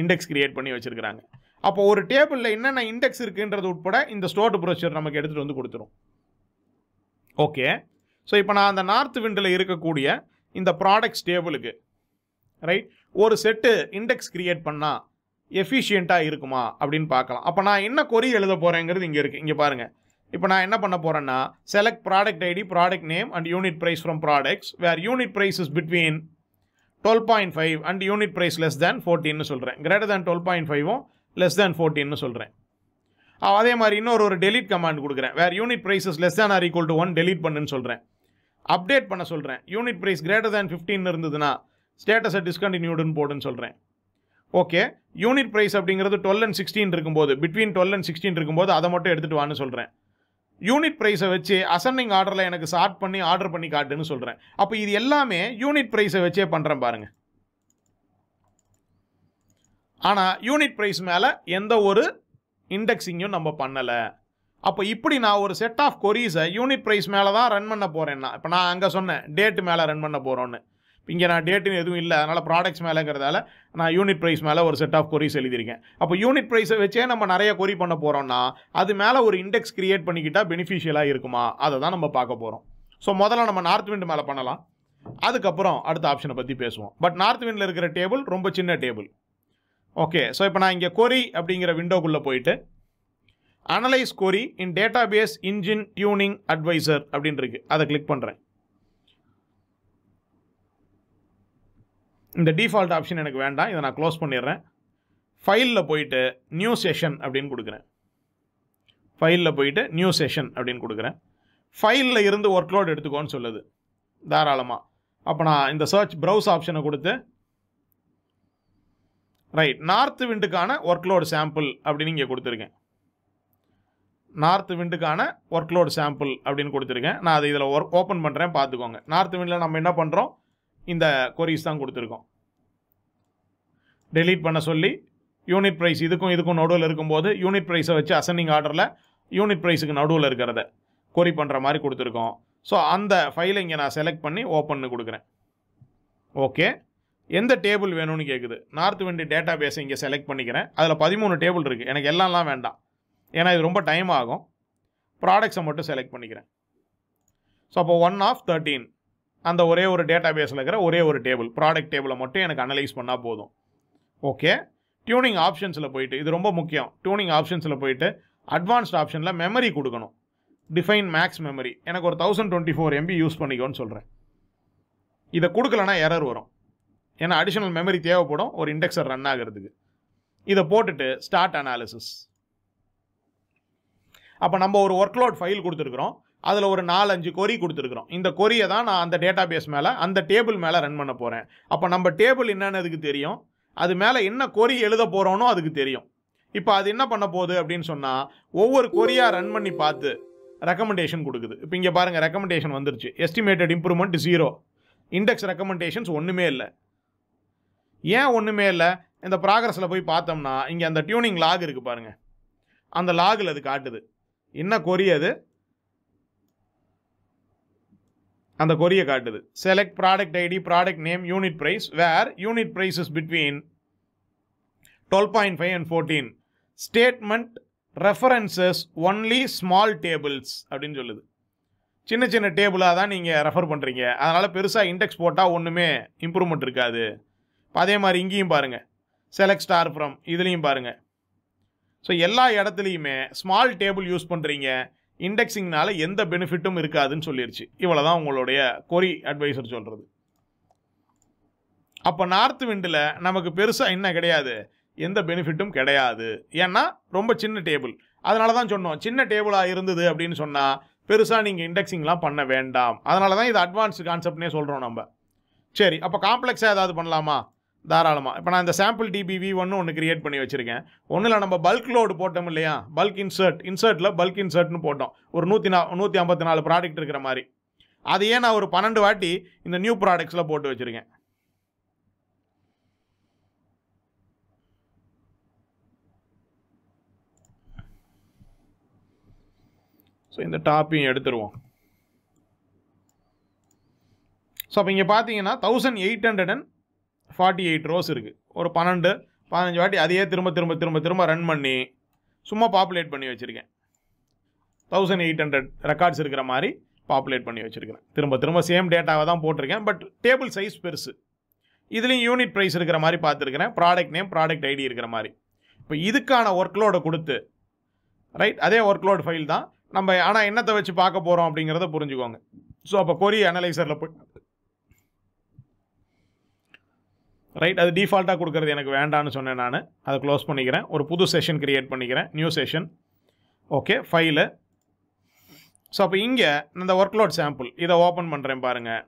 இண்டெக்ஸ் கிரியேட் பண்ணி வச்சுருக்கிறாங்க. அப்போ ஒரு டேபிளில் என்னென்ன இண்டெக்ஸ் இருக்குன்றது உட்பட இந்த ஸ்டோர்டு ப்ரொசீஜர் நமக்கு எடுத்துகிட்டு வந்து கொடுத்துரும். ஓகே, ஸோ இப்போ நான் அந்த நார்த் விண்டில் இருக்கக்கூடிய இந்த ப்ராடக்ட்ஸ் டேபிளுக்கு ரைட் ஒரு செட்டு இண்டெக்ஸ் கிரியேட் பண்ணால் எஃபிஷியண்ட்டாக இருக்குமா அப்படின்னு பார்க்கலாம். அப்போ நான் என்ன கொரி எழுத போகிறேங்கிறது இங்கே இருக்குது. இங்கே பாருங்கள், இப்போ நான் என்ன பண்ண போகிறேன்னா select product ID, product name and unit price from products where unit price is between 12.5 and unit price less than 14ன்னு சொல்கிறேன். கிரேட்டர் தேன் 12.5 லெஸ் தேன் 14ன்னு சொல்கிறேன். அதே மாதிரி இன்னொரு ஒரு டெலிட் கமாண்ட் கொடுக்குறேன். Where unit price is less than or equal to 1 delete பண்ணுன்னு சொல்கிறேன். அப்டேட் பண்ண சொல்கிறேன். யூனிட் ப்ரைஸ் கிரேட்டர் தேன் 15 இருந்ததுன்னா ஸ்டேட்டஸை டிஸ்கண்டினியூடுன்னு போடுன்னு சொல்கிறேன். ஓகே, யூனிட் ப்ரைஸ் அப்படிங்கிறது 12 and 16 இருக்கும்போது, பிட்வீன் 12 and 16 இருக்கும்போது அதை மட்டும் எடுத்துகிட்டு வான்னு சொல்கிறேன். யூனிட் ப்ரைஸை வச்சு அசன்னிங் ஆர்டரில் எனக்கு சார்ட் பண்ணி ஆர்டர் பண்ணி காட்டுன்னு சொல்கிறேன். அப்போ இது எல்லாமே யூனிட் ப்ரைஸை வச்சே பண்ணுறேன் பாருங்கள். ஆனால் யூனிட் ப்ரைஸ் மேலே எந்த ஒரு இண்டெக்ஸிங்கும் நம்ம பண்ணலை. அப்போ இப்படி நான் ஒரு செட் ஆஃப் கொரீஸை யூனிட் ப்ரைஸ் மேலே தான் ரன் பண்ண போகிறேன்னா, இப்போ நான் அங்கே சொன்னேன் டேட்டு மேலே ரன் பண்ண போகிறோன்னு, இங்கே நான் டேட்டுன்னு எதுவும் இல்லை, அதனால் ப்ராடக்ட்ஸ் மேலேங்கிறதால நான் யூனிட் ப்ரைஸ் மேலே ஒரு செட் ஆஃப் கொரிஸ் எழுதியிருக்கேன். அப்போ யூனிட் ப்ரைஸை வச்சே நம்ம நிறைய கொரி பண்ண போகிறோம்னா அது மேலே ஒரு இண்டெக்ஸ் கிரியேட் பண்ணிக்கிட்டால் பெனிஃபிஷியலாக இருக்குமா, அதை தான் நம்ம பார்க்க போகிறோம். ஸோ முதல்ல நம்ம நார்த் விண்ட் மேலே பண்ணலாம், அதுக்கப்புறம் அடுத்த ஆப்ஷனை பற்றி பேசுவோம். பட் நார்த் விண்டில் இருக்கிற டேபிள் ரொம்ப சின்ன டேபிள். ஓகே, ஸோ இப்போ நான் இங்கே கொரி அப்படிங்கிற விண்டோக்குள்ளே போயிட்டு analyse query in database engine tuning advisor அப்படின்னு இருக்குது, அதை கிளிக் பண்ணுறேன். இந்த டிஃபால்ட் ஆப்ஷன் எனக்கு வேண்டாம், இதை நான் க்ளோஸ் பண்ணிடுறேன். ஃபைலில் போயிட்டு நியூ செஷன் அப்படின்னு கொடுக்குறேன். File new session அப்படினு கொடுக்கிறேன். ஃபைல்ல இருந்து workload எடுத்துக்கோன்னு சொல்லுது. தாராளமா. அப்ப நான் இந்த search browse ஆப்ஷனை கொடுத்து ரைட் Northwind கான workload sample அப்படினு இங்க கொடுத்திருக்கேன். Northwind கான workload sample அப்படினு கொடுத்திருக்கேன். நான் அதை இதல ஓபன் பண்றேன் பாத்துக்கோங்க. Northwindல நம்ம என்ன பண்றோம்? இந்த queries தான் கொடுத்திருக்கோம். Delete பண்ண சொல்லி unit price இதுக்கும் நடுவுல இருக்கும்போது unit price வச்சு ascending orderல unit priceக்கு நடுவுல இருக்குறத query பண்ற மாதிரி கொடுத்திருக்கோம். So அந்த ஃபைலை இங்க நான் செலக்ட் பண்ணி ஓபன் பண்ணி கொடுக்கிறேன். ஓகே எந்த டேபிள் வேணும்னு கேக்குது. Northwind டேட்டாபேஸ் இங்க செலக்ட் பண்ணிக்கிறேன். அதுல 13 டேபிள் இருக்கு. எனக்கு எல்லாம்லாம் வேண்டாம். ஏனா இது ரொம்ப டைம் ஆகும். products மட்டும் செலக்ட் பண்ணிக்கிறேன். So அப்ப 1 of 13 அந்த ஒரே ஒரு டேட்டாபேஸ்ல இருக்குற ஒரே ஒரு டேபிள் product டேபிள மட்டும் எனக்கு அனலைஸ் பண்ணா போதும். ஓகே Tuning optionsல போய்ட்டு இது ரொம்ப முக்கியம். Tuning optionsல போய்ட்டு advanced optionல memory கொடுக்கணும். Define max memory. எனக்கு ஒரு 1024 MB யூஸ் பண்ணிக்கோன்னு சொல்றேன். இத கொடுக்கலனா எரர் வரும். ஏனா additional memory தேவைப்படும் ஒரு indexer ரன் ஆகிறதுக்கு. இத போட்டுட்டு start analysis. அப்ப நம்ம ஒரு workload file கொடுத்திருக்கோம். அதுல ஒரு 4-5 query கொடுத்திருக்கோம். இந்த query தான் நான் அந்த database மேல அந்த table மேல ரன் பண்ண போறேன். அப்ப நம்ம table என்னன்னதுக்கு தெரியும். அது மேல என்ன query எழுத போறோனோ அதுக்கு தெரியும். இப்போ அது என்ன பண்ண போகுது அப்படினு சொன்னா ஒவ்வொரு queryயா ரன் பண்ணி பார்த்து recommendation கொடுக்குது. இப்போ இங்க பாருங்க recommendation வந்துருச்சு. Estimated improvement 0. Index recommendations ஒண்ணுமே இல்ல. ஏன் ஒண்ணுமே இல்ல? இந்த progressல போய் பார்த்தோம்னா இங்க அந்த tuning log இருக்கு பாருங்க. அந்த logல அது காட்டுது. என்ன query அது? And the query காட்டுது. Select product ID, product name, unit price, where unit price is between 12.5 and 14. Statement references only small tables. அப்படினு சொல்லுது. சின்ன சின்ன டேபிளா தான் நீங்க ரெஃபர் பண்றீங்க. அதனால பெருசா இன்டெக்ஸ் போட்டா ஒண்ணுமே இம்ப்ரூவ்மென்ட் இருக்காது. அதே மாதிரி இங்கேயும் பாருங்க. Select star from இதுலயும் பாருங்க. சோ எல்லா இடத்துலயுமே small table யூஸ் பண்றீங்க. இன்டெக்ஸிங்னால எந்த பெனிஃபிட்டும் இருக்காதுன்னு சொல்லிருச்சு. இவ்வளவுதான் உங்களுடைய query advisor சொல்றது. அப்ப Northwindல நமக்கு பெருசா என்ன கிடையாது? எந்த பெனிஃபிட்டும் கிடையாது. ஏன்னா ரொம்ப சின்ன டேபிள். அதனால தான் சொன்னோம் சின்ன டேபிளா இருந்தது அப்படினு சொன்னா பெருசா நீங்க இன்டெக்ஸிங்லாம் பண்ண வேண்டாம். அதனால தான் இது அட்வான்ஸ்ட் கான்செப்ட்னே சொல்றோம் நம்ம. சரி அப்ப காம்ப்ளெக்ஸா ஏதாவது பண்ணலாமா? தாராளமா. இப்ப நான் இந்த sample dbv1 னு ஒன்னு கிரியேட் பண்ணி வச்சிருக்கேன். ஒண்ணுல நம்ம bulk load போட்டோம் இல்லையா? bulk insert insertல bulk insert னு போட்டோம். ஒரு 154 ப்ராடக்ட் இருக்குற மாதிரி. அது ஏனா ஒரு 12 வாட்டி இந்த new productsல போட்டு வச்சிருக்கேன். சோ இந்த டாப்பையும் எடுத்துருவோம். சோ அப்ப இங்க பாத்தீங்கன்னா 1848 rows இருக்கு. ஒரு 12-15 வாட்டி அதையே திரும்ப ரன் பண்ணி சும்மா பாப்புலேட் பண்ணி வச்சிருக்கேன். 1800 ரெக்கார்ட்ஸ் இருக்கிற மாதிரி பாப்புலேட் பண்ணி வச்சிருக்கேன். திரும்ப சேம் டேட்டாவை தான் போட்டுருக்கேன். பட் டேபிள் சைஸ் பெருசு. இதுலயும் யூனிட் பிரைஸ் இருக்கிற மாதிரி பார்த்துருக்கிறேன். ப்ராடக்ட் நேம் ப்ராடக்ட் ஐடி இருக்கிற மாதிரி. இப்போ இதுக்கான ஒர்க்லோடை கொடுத்து ரைட் அதே ஒர்க்லோட் ஃபைல் தான் நம்ம. ஆனால் என்னத்தை வச்சு பார்க்க போகிறோம் அப்படிங்கிறத புரிஞ்சுக்கோங்க. ஸோ அப்போ query அனலைசரில் போய் ரைட் அது டிஃபால்ட்டாக கொடுக்குறது எனக்கு வேண்டான்னு சொன்னேன். நான் அதை க்ளோஸ் பண்ணிக்கிறேன். ஒரு புது செஷன் கிரியேட் பண்ணிக்கிறேன். New session. Okay file. So அப்போ இங்கே இந்த ஒர்க்லோட் சாம்பிள் இதை ஓப்பன் பண்ணுறேன் பாருங்கள்.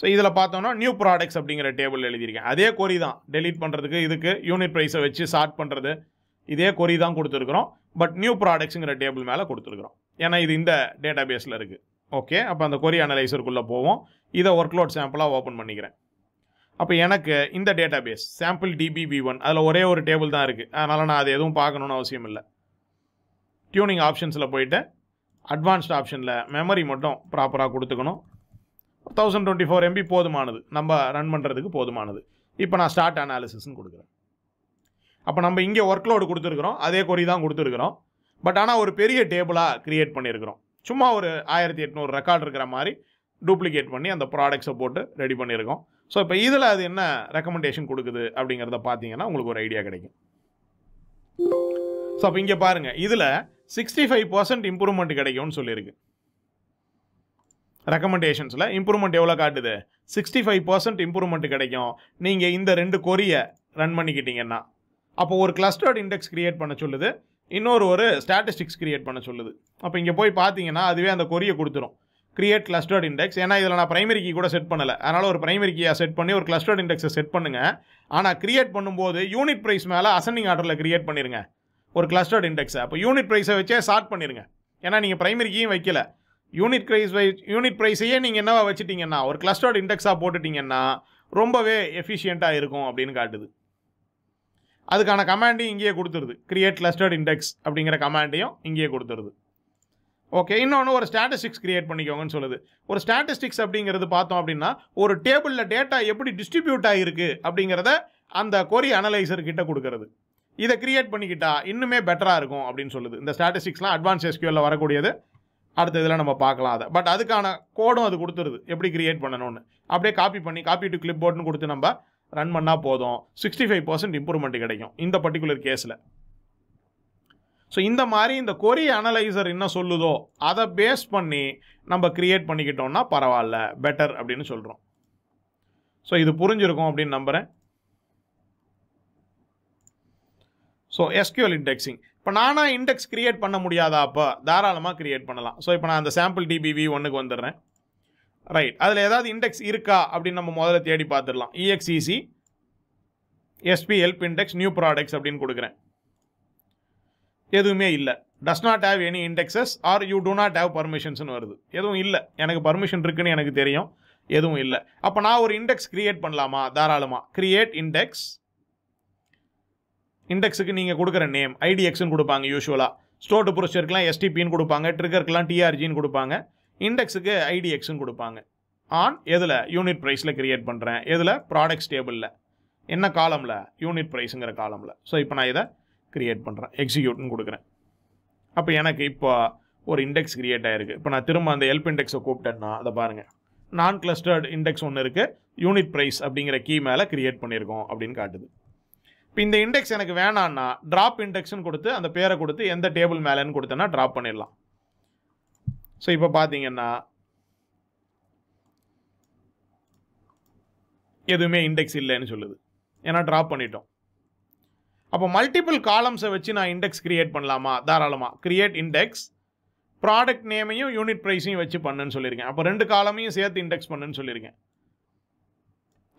ஸோ இதில் பார்த்தோம்னா நியூ ப்ராடக்ட்ஸ் அப்படிங்கிற டேபிள் எழுதியிருக்கேன். அதே கொரி தான். டெலீட் பண்ணுறதுக்கு இதுக்கு யூனிட் ப்ரைஸை வச்சு சார்ட் பண்ணுறது இதே கொரி தான் கொடுத்துருக்குறோம். பட் நியூ ப்ராடக்ட்ஸுங்கிற டேபிள் மேலே கொடுத்துருக்குறோம். ஏன்னா இது இந்த டேட்டாபேஸில் இருக்குது. ஓகே அப்போ அந்த கொரி அனலைசருக்குள்ளே போவோம். இதை ஒர்க்லோட் சாம்பிளாக ஓப்பன் பண்ணிக்கிறேன். அப்ப எனக்கு இந்த டேட்டாபேஸ் sample dbv1 அதுல ஒரே ஒரு டேபிள் தான் இருக்கு. அதனால நான் அது எதுவும் பார்க்கணும்னு அவசியம் இல்லை. டியூனிங் ஆப்ஷன்ஸ்ல போயிட்டு அட்வான்ஸ்ட் ஆப்ஷன்ல மெமரி மட்டும் ப்ராப்பரா கொடுத்துக்கணும். 1024 MB போதுமானது. நம்ம ரன் பண்றதுக்கு போதுமானது. இப்போ நான் ஸ்டார்ட் அனாலிசிஸ்னு கொடுக்குறேன். அப்ப நம்ம இங்க ஒர்க்லோடு கொடுத்துருக்கிறோம். அதே கொரி தான் கொடுத்துருக்கிறோம். பட் ஆனால் ஒரு பெரிய டேபிளா கிரியேட் பண்ணியிருக்கிறோம். சும்மா ஒரு 1800 ரெக்கார்ட் இருக்கிற மாதிரி டூப்ளிகேட் பண்ணி அந்த ப்ராடக்ட்ஸை போட்டு ரெடி பண்ணியிருக்கோம். ஸோ இப்போ இதில் அது என்ன ரெக்கமெண்டேஷன் கொடுக்குது அப்படிங்கிறத பார்த்தீங்கன்னா உங்களுக்கு ஒரு ஐடியா கிடைக்கும். ஸோ அப்போ இங்கே பாருங்கள் இதில் 65% இம்ப்ரூவ்மெண்ட் கிடைக்கும்னு சொல்லியிருக்கு. ரெக்கமெண்டேஷன்ஸில் இம்ப்ரூவ்மெண்ட் எவ்வளோ காட்டுது? 65% இம்ப்ரூவ்மெண்ட் கிடைக்கும் நீங்கள் இந்த 2 கொரியை ரன் பண்ணிக்கிட்டீங்கன்னா. அப்போ ஒரு கிளஸ்டர்ட் இண்டெக்ஸ் கிரியேட் பண்ண சொல்லுது. இன்னொரு ஒரு ஸ்டாட்டிஸ்டிக்ஸ் கிரியேட் பண்ண சொல்லுது. அப்போ இங்கே போய் பார்த்தீங்கன்னா அதுவே அந்த கொரியை கொடுத்துரும். கிரியேட் கிளஸ்டர்ட் இண்டெக்ஸ், ஏன்னா இதில் நான் பிரைமரி கீ கூட செட் பண்ணலை, அதனால் ஒரு பிரைமரி கீயாக செட் பண்ணி ஒரு கிளஸ்டர்ட் இண்டெக்ஸை செட் பண்ணுங்கள். ஆனால் கிரியேட் பண்ணும்போது யூனிட் ப்ரைஸ் மேலே அசெண்டிங் ஆர்டரில் கிரியேட் பண்ணிடுங்க ஒரு கிளஸ்டர்ட் இண்டெக்ஸை. அப்போ யூனிட் ப்ரைஸை வச்சே சார்ட் பண்ணிடுங்க, ஏன்னா நீங்கள் பிரைமரி கீயும் வைக்கல. யூனிட் ப்ரைஸையே நீங்கள் என்னவா வச்சுட்டிங்கன்னா ஒரு கிளஸ்டர்ட் இண்டெக்ஸாக போட்டுட்டிங்கன்னா ரொம்பவே எஃபிஷியண்ட்டாக இருக்கும் அப்படின்னு காட்டுது. அதுக்கான கமாண்டையும் இங்கேயே கொடுத்துருது, கிரியேட் கிளஸ்டர்ட் இண்டெக்ஸ் அப்படிங்கிற கமாண்டையும் இங்கேயே கொடுத்துருது. ஓகே, இன்னொன்று ஒரு ஸ்டாட்டிஸ்டிக்ஸ் கிரியேட் பண்ணிக்கோங்கன்னு சொல்லுது. ஒரு ஸ்டாட்டிஸ்டிக்ஸ் அப்படிங்கிறது பார்த்தோம் அப்படின்னா ஒரு டேபிளில் டேட்டா எப்படி டிஸ்ட்ரிபியூட் ஆகிருக்கு அப்படிங்கிறத அந்த கொரி அனலைசர் கிட்ட கொடுக்கறது. இதை கிரியேட் பண்ணிக்கிட்டா இன்னுமே பெட்டராக இருக்கும் அப்படின்னு சொல்லுது. இந்த ஸ்டாட்டிஸ்டிக்ஸ்லாம் அட்வான்ஸ் எஸ்கியூஎல்ல வரக்கூடியது, அடுத்த இதில் நம்ம பார்க்கலாம் அதை. பட் அதுக்கான கோடும் அது கொடுத்துருது எப்படி கிரியேட் பண்ணணும்னு. அப்படியே காப்பி பண்ணி காப்பி டு கிளிப் போர்டுன்னு கொடுத்து நம்ம ரன் பண்ணால் போதும், 65% இம்ப்ரூவ்மெண்ட் கிடைக்கும் இந்த பர்டிகுலர் கேஸில். ஸோ இந்த மாதிரி இந்த கொரி அனலைசர் என்ன சொல்லுதோ அதை பேஸ் பண்ணி நம்ம கிரியேட் பண்ணிக்கிட்டோம்னா பரவாயில்ல, பெட்டர் அப்படின்னு சொல்கிறோம். ஸோ இது புரிஞ்சிருக்கும் அப்படின்னு நம்புகிறேன். ஸோ SQL இண்டெக்ஸிங், இப்போ நானாக இண்டெக்ஸ் கிரியேட் பண்ண முடியாதா? அப்போ தாராளமாக கிரியேட் பண்ணலாம். ஸோ இப்போ நான் அந்த சாம்பிள் DBV1க்கு வந்துடுறேன். ரைட், அதில் ஏதாவது இண்டெக்ஸ் இருக்கா அப்படின்னு நம்ம முதல்ல தேடி பார்த்துடலாம். EXEC sp_help index new products அப்படின்னு கொடுக்குறேன். எதுவுமே இல்லை. Does not have any indexes or you do not have பர்மிஷன்ஸ்னு வருது. எதுவும் இல்லை, எனக்கு பர்மிஷன் இருக்குன்னு எனக்கு தெரியும், எதுவும் இல்லை. அப்போ நான் ஒரு இண்டெக்ஸ் கிரியேட் பண்ணலாமா? தாராளமாக. கிரியேட் இண்டெக்ஸ், இண்டெக்ஸுக்கு நீங்கள் கொடுக்குற நேம் IDXன்னு கொடுப்பாங்க யூஸ்வலாக. ஸ்டோர் ப்ரொசீஜருக்குலாம் STPன்னு கொடுப்பாங்க, ட்ரிகருக்குலாம் TRGன்னு கொடுப்பாங்க, இண்டெக்ஸுக்கு IDXன்னு கொடுப்பாங்க. ஆன் எதில்? யூனிட் ப்ரைஸில் கிரியேட் பண்ணுறேன். எதில்? ப்ராடக்ட்ஸ் டேபிளில். என்ன காலமில்? யூனிட் ப்ரைஸுங்கிற காலமில். ஸோ இப்போ நான் இதை கிரியேட் பண்ணுறேன், எக்ஸிக்யூட்னு கொடுக்குறேன். அப்போ எனக்கு இப்போ ஒரு இண்டெக்ஸ் கிரியேட் ஆகிருக்கு. இப்போ நான் திரும்ப அந்த ஹெல்ப் இண்டெக்ஸை கூப்பிட்டேன்னா அதை பாருங்கள், நான் கிளஸ்டர்ட் இண்டெக்ஸ் ஒன்று இருக்குது, யூனிட் ப்ரைஸ் அப்படிங்கிற கீ மேலே கிரியேட் பண்ணியிருக்கோம் அப்படின்னு காட்டுது. இப்போ இந்த இண்டெக்ஸ் எனக்கு வேணான்னா ட்ராப் இண்டெக்ஸ்ன்னு கொடுத்து அந்த பேரை கொடுத்து எந்த டேபிள் மேலேன்னு கொடுத்தேன்னா ட்ராப் பண்ணிடலாம். ஸோ இப்போ பார்த்தீங்கன்னா எதுவுமே இண்டெக்ஸ் இல்லைன்னு சொல்லுது, ஏன்னா ட்ராப் பண்ணிட்டோம். அப்போ மல்டிபிள் காலம்ஸை வச்சு நான் இண்டெக்ஸ் கிரியேட் பண்ணலாமா? தாராளமாக. கிரியேட் இண்டெக்ஸ், ப்ராடக்ட் நேமையும் யூனிட் ப்ரைஸையும் வச்சு பண்ணுன்னு சொல்லியிருக்கேன். அப்போ ரெண்டு காலமையும் சேர்த்து இண்டெக்ஸ் பண்ணுன்னு சொல்லியிருக்கேன்,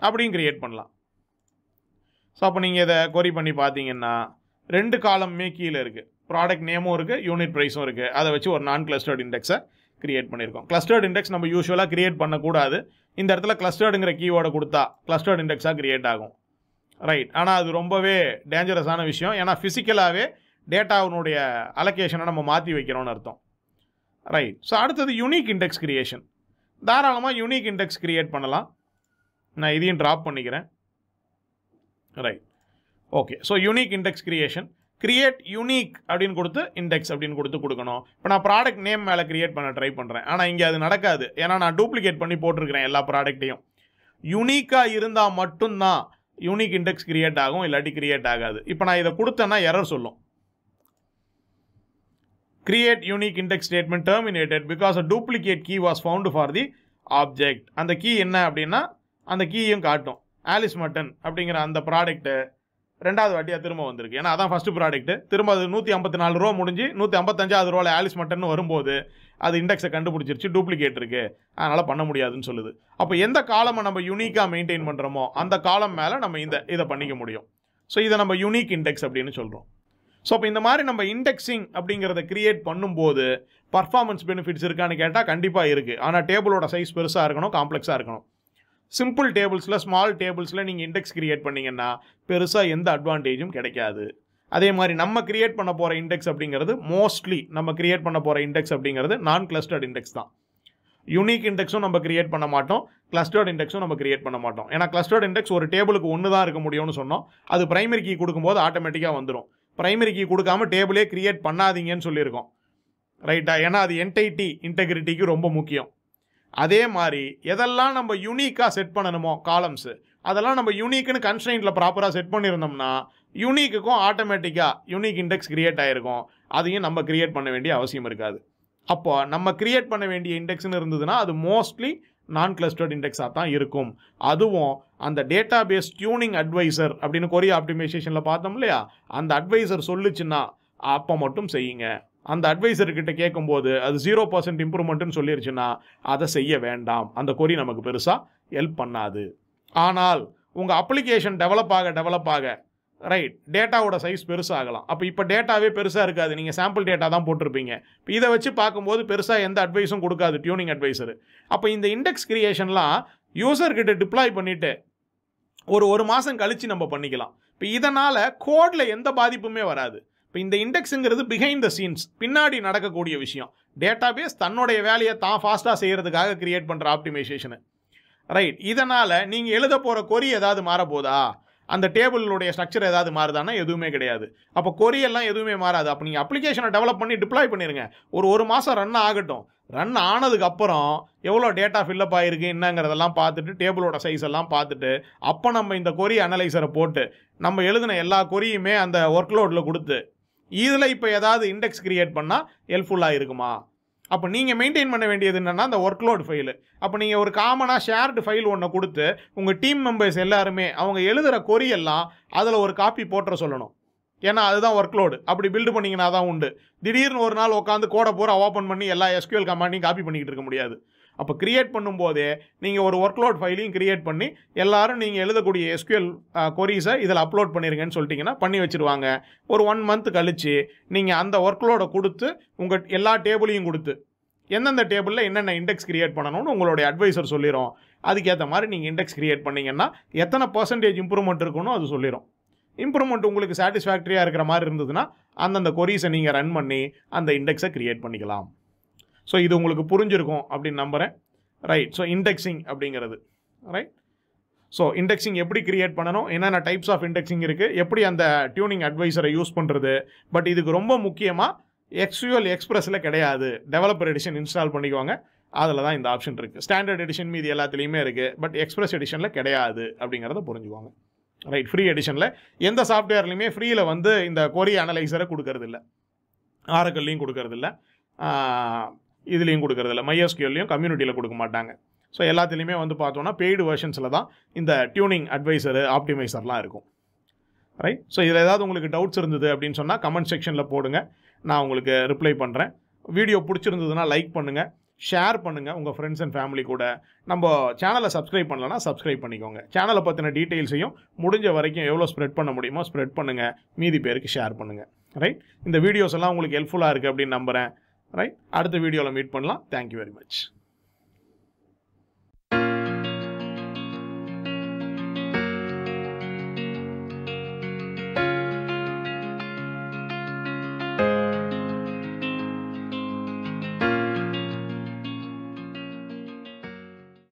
அப்படியும் கிரியேட் பண்ணலாம். ஸோ அப்போ நீங்கள் இதை கொரி பண்ணி பார்த்தீங்கன்னா ரெண்டு காலமுமே கீழே இருக்குது, ப்ராடக்ட் நேமும் இருக்குது, யூனிட் ப்ரைஸும் இருக்குது. அதை வச்சு ஒரு நான் கிளஸ்டர்ட் இண்டெக்ஸை கிரியேட் பண்ணியிருக்கோம். கிளஸ்டர்ட் இண்டெக்ஸ் நம்ம யூஸ்வலாக கிரியேட் பண்ணக்கூடாது. இந்த இடத்துல கிளஸ்டர்டுங்கிற கீவோட கொடுத்தா கிளஸ்டர்ட் இண்டெக்ஸாக கிரியேட் ஆகும். ரைட், ஆனால் அது ரொம்பவே டேஞ்சரஸான விஷயம், ஏன்னா ஃபிசிக்கலாகவே டேட்டாவினுடைய அலோகேஷனை நம்ம மாற்றி வைக்கிறோன்னு அர்த்தம். ரைட், ஸோ அடுத்தது யூனிக் இண்டெக்ஸ் கிரியேஷன். தாராளமாக யூனிக் இண்டெக்ஸ் கிரியேட் பண்ணலாம். நான் இதையும் ட்ராப் பண்ணிக்கிறேன். Right, okay. So unique index creation, create unique அப்படின்னு கொடுத்து இண்டெக்ஸ் அப்படின்னு கொடுத்து கொடுக்கணும். இப்போ நான் ப்ராடக்ட் நேம் மேலே கிரியேட் பண்ண ட்ரை பண்ணுறேன், ஆனால் இங்கே அது நடக்காது, ஏன்னா நான் டூப்ளிகேட் பண்ணி போட்டிருக்கிறேன் எல்லா ப்ராடக்ட்டையும். யூனிக்காக இருந்தால் மட்டும்தான் யூனிக் இண்டெக்ஸ் கிரியேட் ஆகும், இல்லாட்டி கிரியேட் ஆகாது. இப்போ நான் இதை கொடுத்தேன்னா எரர் சொல்லும், create unique index statement terminated because a duplicate key was found for the object. அந்த கீ என்ன அப்படின்னா அந்த கீயும் காட்டும். ஆலிஸ் மட்டன் அப்படிங்கிற அந்த ப்ராடக்ட்டு ரெண்டாவது வாட்டியாக திரும்ப வந்திருக்கு, ஏன்னா அதான் ஃபஸ்ட்டு ப்ராடக்ட்டு. திரும்ப அது 154 ரூபா முடிஞ்சு 155வது ரூபாவில் ஆலிஸ் மட்டன் வரும்போது அது இண்டெக்ஸை கண்டுபிடிச்சிருச்சு, டூப்ளிகேட் இருக்குது, அதனால் பண்ண முடியாதுன்னு சொல்லுது. அப்போ எந்த காலமை நம்ம யூனிக்காக மெயின்டைன் பண்ணுறோமோ அந்த காலம் மேலே நம்ம இதை பண்ணிக்க முடியும். ஸோ இதை நம்ம யூனிக் இண்டெக்ஸ் அப்படின்னு சொல்கிறோம். ஸோ அப்போ இந்த மாதிரி நம்ம இண்டெக்ஸிங் அப்படிங்கிறத கிரியேட் பண்ணும்போது பர்ஃபார்மன்ஸ் பெனிஃபிட்ஸ் இருக்கான்னு கேட்டால் கண்டிப்பாக இருக்குது. ஆனால் டேபிளோட சைஸ் பெருசாக இருக்கணும், காம்ப்ளெக்ஸாக இருக்கணும். சிம்பிள் டேபிள்ஸில் ஸ்மால் டேபிள்ஸில் நீங்கள் இண்டெக்ஸ் கிரியேட் பண்ணிங்கன்னா பெருசாக எந்த அட்வான்டேஜும் கிடைக்காது. அதே மாதிரி நம்ம கிரியேட் பண்ண போகிற இண்டெக்ஸ் அப்படிங்கிறது மோஸ்ட்லி நம்ம கிரியேட் பண்ண போகிற இண்டெக்ஸ் அப்படிங்கிறது நான் கிளஸ்டர்ட் இண்டெக்ஸ் தான். யூனிக் இண்டெக்ஸும் நம்ம கிரியேட் பண்ண மாட்டோம், கிளஸ்டர்ட் இண்டெக்ஸும் நம்ம கிரியேட் பண்ண மாட்டோம். ஏன்னா கிளஸ்டர்ட் இண்டெக்ஸ் ஒரு டேபிளுக்கு ஒன்று தான் இருக்க முடியும்னு சொன்னோம், அது பிரைமரி கீ கொடுக்கும்போது ஆட்டோமேட்டிக்காக வந்துடும். பிரைமரி கீ கொடுக்காமல் டேபிளே கிரியேட் பண்ணாதீங்கன்னு சொல்லியிருக்கோம். ரைட்டா, ஏன்னா அது என்டைட்டி இன்டெகிரிட்டிக்கு ரொம்ப முக்கியம். அதே மாதிரி எதெல்லாம் நம்ம யூனிக்காக செட் பண்ணணுமோ காலம்ஸு, அதெல்லாம் நம்ம யூனிக்னு கன்ஸ்ட்ரெயின்ட்டில் ப்ராப்பராக செட் பண்ணியிருந்தோம்னா யூனிக்குக்கும் ஆட்டோமேட்டிக்காக யூனிக் இண்டெக்ஸ் கிரியேட் ஆகிருக்கும், அதையும் நம்ம கிரியேட் பண்ண வேண்டிய அவசியம் இருக்காது. அப்போ நம்ம கிரியேட் பண்ண வேண்டிய இண்டெக்ஸ்னு இருந்ததுன்னா அது மோஸ்ட்லி நான் கிளஸ்டர்ட் இண்டெக்ஸாக தான் இருக்கும். அதுவும் அந்த டேட்டாபேஸ் டியூனிங் அட்வைசர் அப்படின்னு கொரி ஆப்டிமைசேஷனில் பார்த்தோம் இல்லையா, அந்த அட்வைசர் சொல்லுச்சுன்னா அப்ப மட்டும் செய்யுங்க. அந்த அட்வைசர் கிட்ட கேட்கும்போது அது 0% இம்ப்ரூவ்மெண்ட்னு சொல்லிருச்சுன்னா அதை செய்ய வேண்டாம். அந்த கொரி நமக்கு பெருசா ஹெல்ப் பண்ணாது. ஆனால் உங்க அப்ளிகேஷன் டெவலப் ஆக ரைட் டேட்டாவோட சைஸ் பெருசாகலாம். அப்போ இப்போ டேட்டாவே பெருசாக இருக்காது, நீங்கள் சாம்பிள் டேட்டா தான் போட்டிருப்பீங்க. இப்போ இதை வச்சு பார்க்கும்போது பெருசாக எந்த அட்வைஸும் கொடுக்காது டியூனிங் அட்வைஸர். அப்போ இந்த இண்டெக்ஸ் கிரியேஷன்லாம் யூசர்கிட்ட டிப்ளாய் பண்ணிவிட்டு ஒரு மாதம் கழித்து நம்ம பண்ணிக்கலாம். இப்போ இதனால் கோடில் எந்த பாதிப்புமே வராது. இப்போ இந்த இண்டெக்ஸுங்கிறது பிஹைண்ட் த சீன்ஸ், பின்னாடி நடக்கக்கூடிய விஷயம். டேட்டாபேஸ் தன்னுடைய வேலையை தான் ஃபாஸ்ட்டாக செய்கிறதுக்காக கிரியேட் பண்ணுற ஆப்டிமைசேஷனு ரைட். இதனால் நீங்கள் எழுத போகிற கொரி ஏதாவது மாறப்போதா, அந்த டேபிளுடைய ஸ்ட்ரக்சர் ஏதாவது மாறுதானா, எதுவுமே கிடையாது. அப்போ கொரியெல்லாம் எதுவுமே மாறாது. அப்போ நீங்கள் அப்ளிகேஷனை டெவலப் பண்ணி டிப்ளாய் பண்ணிடுங்க. ஒரு மாதம் ரன் ஆகட்டும். ரன் ஆனதுக்கப்புறம் எவ்வளோ டேட்டா ஃபில்லப் ஆகிருக்கு என்னங்கிறதெல்லாம் பார்த்துட்டு, டேபிளோட சைஸ் எல்லாம் பார்த்துட்டு, அப்போ நம்ம இந்த கொரி அனலைசரை போட்டு நம்ம எழுதின எல்லா கொரியுமே அந்த ஒர்க்லோடில் கொடுத்து, இதில் இப்போ ஏதாவது இண்டெக்ஸ் கிரியேட் பண்ணால் ஹெல்ப்ஃபுல்லாக இருக்குமா? அப்போ நீங்கள் மெயின்டைன் பண்ண வேண்டியது என்னென்னா அந்த ஒர்க்லோடு ஃபைலு. அப்போ நீங்கள் ஒரு காமனாக ஷேர்டு ஃபைல் ஒன்று கொடுத்து உங்கள் டீம் மெம்பர்ஸ் எல்லாருமே அவங்க எழுதுகிற கொரியெல்லாம் அதில் ஒரு காப்பி போட்டுற சொல்லணும். ஏன்னா அதுதான் ஒர்க்லோடு. அப்படி பில்டு பண்ணிங்கன்னா தான் உண்டு. திடீர்னு ஒரு நாள் உட்காந்து கோடை பூரா ஓப்பன் பண்ணி எல்லா எஸ்கியூஎல் கமாண்டையும் காப்பி பண்ணிக்கிட்டு இருக்க முடியாது. அப்போ கிரியேட் பண்ணும்போதே நீங்கள் ஒரு ஒர்க்லோட் ஃபைலையும் கிரியேட் பண்ணி எல்லாரும் நீங்கள் எழுதக்கூடிய எஸ்கியூஎல் கொரிஸை இதில் அப்லோட் பண்ணிடுங்கன்னு சொல்லிட்டிங்கன்னா பண்ணி வச்சுருவாங்க. ஒரு 1 month கழித்து நீங்கள் அந்த ஒர்க்லோடை கொடுத்து உங்கள் எல்லா டேபிளையும் கொடுத்து எந்தெந்த டேபிளில் என்னென்ன இண்டெக்ஸ் கிரியேட் பண்ணணும்னு உங்களுடைய அட்வைசர் சொல்லிடும். அதுக்கேற்ற மாதிரி நீங்கள் இண்டெக்ஸ் கிரியேட் பண்ணிங்கன்னா எத்தனை % இம்ப்ரூவ்மெண்ட் இருக்கணும் அது சொல்லிடும். இம்ப்ரூவ்மெண்ட் உங்களுக்கு சாட்டிஸ்ஃபேக்டரியாக இருக்கிற மாதிரி இருந்ததுன்னா அந்தந்த கொரிஸை நீங்கள் ரன் பண்ணி அந்த இண்டெக்ஸை கிரியேட் பண்ணிக்கலாம். ஸோ இது உங்களுக்கு புரிஞ்சிருக்கும் அப்படின்னு நம்புகிறேன். ரைட், ஸோ இண்டெக்ஸிங் அப்படிங்கிறது ரைட். ஸோ இண்டெக்ஸிங் எப்படி கிரியேட் பண்ணணும், என்னென்ன டைப்ஸ் ஆஃப் இண்டெக்ஸிங் இருக்குது, எப்படி அந்த டியூனிங் அட்வைஸரை யூஸ் பண்ணுறது. பட் இதுக்கு ரொம்ப முக்கியமாக எக்ஸ்யூஎல் எக்ஸ்பிரஸில் கிடையாது, டெவலப்பர் எடிஷன் இன்ஸ்டால் பண்ணிக்குவாங்க, அதில் தான் இந்த ஆப்ஷன் இருக்குது. ஸ்டாண்டர்ட் எடிஷன் மீது எல்லாத்துலேயுமே இருக்குது, பட் எக்ஸ்பிரஸ் எடிஷனில் கிடையாது அப்படிங்கிறத புரிஞ்சுக்குவாங்க. ரைட், ஃப்ரீ எடிஷனில் எந்த சாஃப்ட்வேர்லையுமே ஃப்ரீயில் இந்த கொரி அனலைசரை கொடுக்கறதில்ல, ஆரக்கல்லையும் கொடுக்கறதில்ல, இதுலேயும் கொடுக்குறதில்ல, MySQLலையும் கம்யூனிட்டியில் கொடுக்க மாட்டாங்க. ஸோ எல்லாத்துலேயுமே பார்த்தோன்னா பெய்டு வெர்ஷன்ஸில் தான் இந்த டியூனிங் அட்வைசரு ஆப்டிமைசர்லாம் இருக்கும். ரைட், ஸோ இதில் ஏதாவது உங்களுக்கு டவுட்ஸ் இருந்தது அப்படின்னு சொன்னால் கமெண்ட் செக்ஷனில் போடுங்க, நான் உங்களுக்கு ரிப்ளை பண்ணுறேன். வீடியோ பிடிச்சிருந்ததுன்னா லைக் பண்ணுங்கள், ஷேர் பண்ணுங்கள் உங்கள் ஃப்ரெண்ட்ஸ் அண்ட் ஃபேமிலி கூட. நம்ம சேனலை சப்ஸ்கிரைப் பண்ணலன்னா சப்ஸ்கிரைப் பண்ணிக்கோங்க. சேனலை பற்றின டீட்டெயில்ஸையும் முடிஞ்ச வரைக்கும் எவ்வளோ ஸ்ப்ரெட் பண்ண முடியுமோ ஸ்ப்ரெட் பண்ணுங்கள், மீதி பேருக்கு ஷேர் பண்ணுங்கள். ரைட், இந்த வீடியோஸ் எல்லாம் உங்களுக்கு ஹெல்ப்ஃபுல்லாக இருக்குது அப்படின்னு நம்புகிறேன். ரைட், அடுத்த வீடியோவில் மீட் பண்ணலாம். Thank you very much.